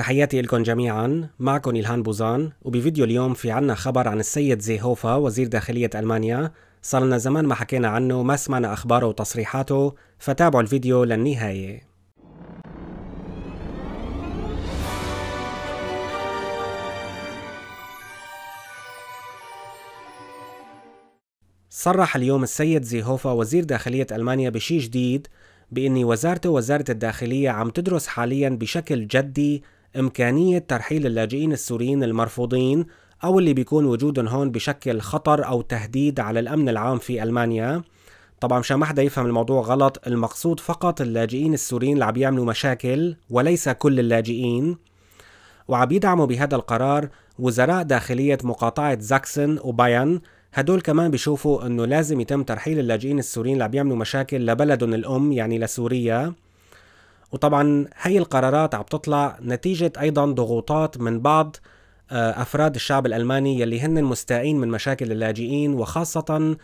تحياتي لكم جميعا، معكم إلهان بوزان. وبفيديو اليوم في عنا خبر عن السيد زيهوفر وزير داخلية ألمانيا، صار لنا زمان ما حكينا عنه وما سمعنا أخباره وتصريحاته، فتابعوا الفيديو للنهاية. صرح اليوم السيد زيهوفر وزير داخلية ألمانيا بشيء جديد، بأن وزارته وزارة الداخلية عم تدرس حاليا بشكل جدي إمكانية ترحيل اللاجئين السوريين المرفوضين أو اللي بيكون وجودهم هون بشكل خطر أو تهديد على الأمن العام في ألمانيا. طبعا مشان ما حدا يفهم الموضوع غلط، المقصود فقط اللاجئين السوريين اللي عم يعملوا مشاكل وليس كل اللاجئين. وعم يدعموا بهذا القرار وزراء داخلية مقاطعة زاكسن وبايرن، هدول كمان بيشوفوا انه لازم يتم ترحيل اللاجئين السوريين اللي عم يعملوا مشاكل لبلدهم الام، يعني لسوريا. وطبعا هي القرارات عم تطلع نتيجة ايضا ضغوطات من بعض افراد الشعب الالماني يلي هن مستائين من مشاكل اللاجئين، وخاصة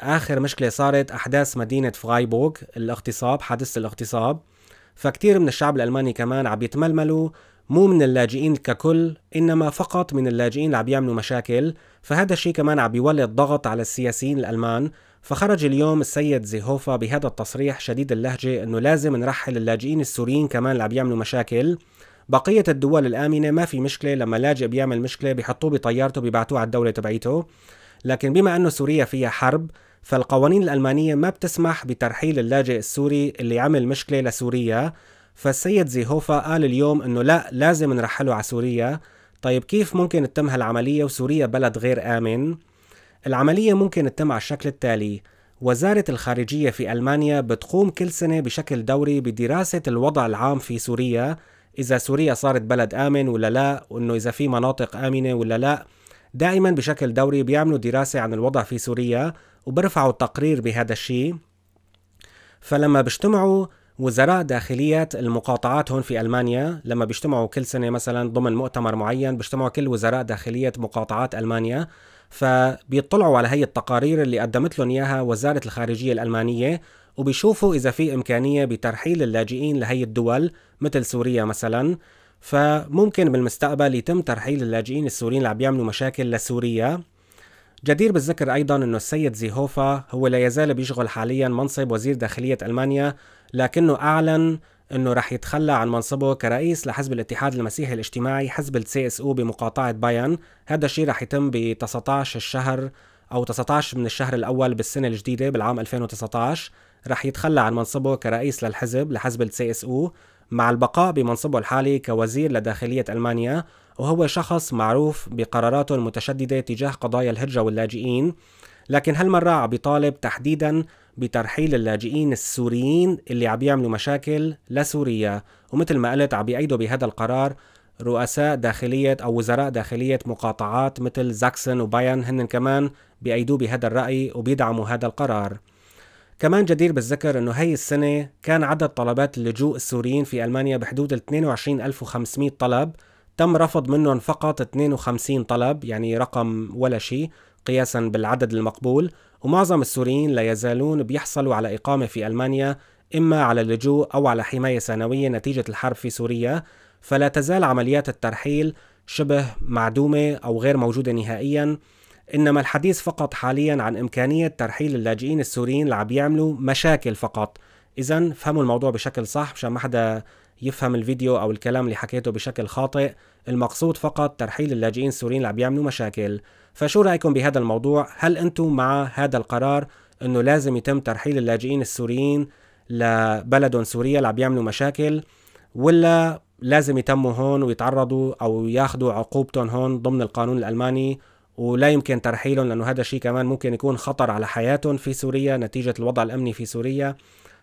اخر مشكلة صارت احداث مدينة فرايبورغ، الاغتصاب، حادثة الاغتصاب. فكتير من الشعب الالماني كمان عم يتململوا مو من اللاجئين ككل، إنما فقط من اللاجئين اللي عم يعملوا مشاكل، فهذا الشيء كمان عم يولد ضغط على السياسيين الألمان. فخرج اليوم السيد زيهوفر بهذا التصريح شديد اللهجة إنه لازم نرحل اللاجئين السوريين كمان اللي عم يعملوا مشاكل. بقية الدول الآمنة ما في مشكلة، لما لاجئ بيعمل مشكلة بيحطوه بطيارته بيبعتوه على الدولة تبعيته، لكن بما إنه سوريا فيها حرب فالقوانين الألمانية ما بتسمح بترحيل اللاجئ السوري اللي عمل مشكلة لسوريا. فالسيد زيهوفر قال اليوم انه لا، لازم نرحله على سوريا. طيب كيف ممكن تتم هالعملية وسوريا بلد غير آمن؟ العملية ممكن تتم على الشكل التالي: وزارة الخارجية في ألمانيا بتقوم كل سنة بشكل دوري بدراسة الوضع العام في سوريا، إذا سوريا صارت بلد آمن ولا لا، وإنه إذا في مناطق آمنة ولا لا. دائما بشكل دوري بيعملوا دراسة عن الوضع في سوريا وبرفعوا تقرير بهذا الشيء. فلما بيجتمعوا وزراء داخلية المقاطعات هون في ألمانيا، لما بيجتمعوا كل سنة مثلا ضمن مؤتمر معين بيجتمعوا كل وزراء داخلية مقاطعات ألمانيا، فبيطلعوا على هي التقارير اللي قدمت لهم إياها وزارة الخارجية الألمانية، وبيشوفوا إذا في إمكانية بترحيل اللاجئين لهي الدول مثل سوريا مثلا. فممكن بالمستقبل يتم ترحيل اللاجئين السوريين اللي عم يعملوا مشاكل لسوريا. جدير بالذكر أيضا أنه السيد زيهوفر هو لا يزال بيشغل حاليا منصب وزير داخلية ألمانيا، لكنه أعلن أنه رح يتخلى عن منصبه كرئيس لحزب الاتحاد المسيحي الاجتماعي، حزب CSU بمقاطعة بايرن. هذا الشيء رح يتم ب 19 الشهر أو 19 من الشهر الأول بالسنة الجديدة بالعام 2019، رح يتخلى عن منصبه كرئيس لحزب CSU مع البقاء بمنصبه الحالي كوزير لداخلية ألمانيا، وهو شخص معروف بقراراته المتشددة تجاه قضايا الهجرة واللاجئين. لكن هالمرة عم بيطالب تحديدا بترحيل اللاجئين السوريين اللي عم يعملوا مشاكل لسوريا، ومثل ما قلت عم بيأيدوا بهذا القرار رؤساء داخلية أو وزراء داخلية مقاطعات مثل زاكسن وبايرن، هن كمان بيأيدوا بهذا الرأي وبيدعموا هذا القرار. كمان جدير بالذكر أنه هاي السنة كان عدد طلبات اللجوء السوريين في ألمانيا بحدود 22,500 طلب، تم رفض منهم فقط 52 طلب، يعني رقم ولا شيء قياسا بالعدد المقبول. ومعظم السوريين لا يزالون بيحصلوا على إقامة في ألمانيا، إما على اللجوء أو على حماية سنوية نتيجة الحرب في سوريا، فلا تزال عمليات الترحيل شبه معدومة أو غير موجودة نهائيا. إنما الحديث فقط حاليا عن إمكانية ترحيل اللاجئين السوريين اللي عم يعملوا مشاكل فقط. إذن فهموا الموضوع بشكل صح مشان ما حدا يفهم الفيديو أو الكلام اللي حكيته بشكل خاطئ، المقصود فقط ترحيل اللاجئين السوريين اللي عم يعملوا مشاكل. فشو رأيكم بهذا الموضوع؟ هل أنتم مع هذا القرار إنه لازم يتم ترحيل اللاجئين السوريين لبلدهم سوريا اللي عم يعملوا مشاكل، ولا لازم يتموا هون ويتعرضوا أو ياخذوا عقوبتهم هون ضمن القانون الألماني ولا يمكن ترحيلهم، لأنه هذا الشيء كمان ممكن يكون خطر على حياتهم في سوريا نتيجة الوضع الأمني في سوريا؟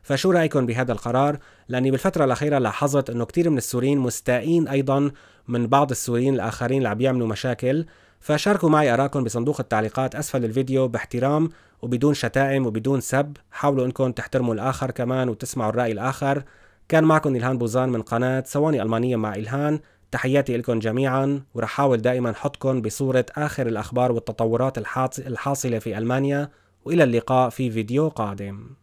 فشو رأيكم بهذا القرار؟ لأني بالفترة الأخيرة لاحظت أنه كتير من السوريين مستائين أيضا من بعض السوريين الآخرين اللي عم يعملوا مشاكل. فشاركوا معي آراءكم بصندوق التعليقات أسفل الفيديو باحترام وبدون شتائم وبدون سب، حاولوا أنكم تحترموا الآخر كمان وتسمعوا الرأي الآخر. كان معكم إلهان بوزان من قناة ثواني ألمانية مع إلهان، تحياتي لكم جميعا، ورح حاول دائما أحطكم بصورة آخر الأخبار والتطورات الحاصلة في ألمانيا، وإلى اللقاء في فيديو قادم.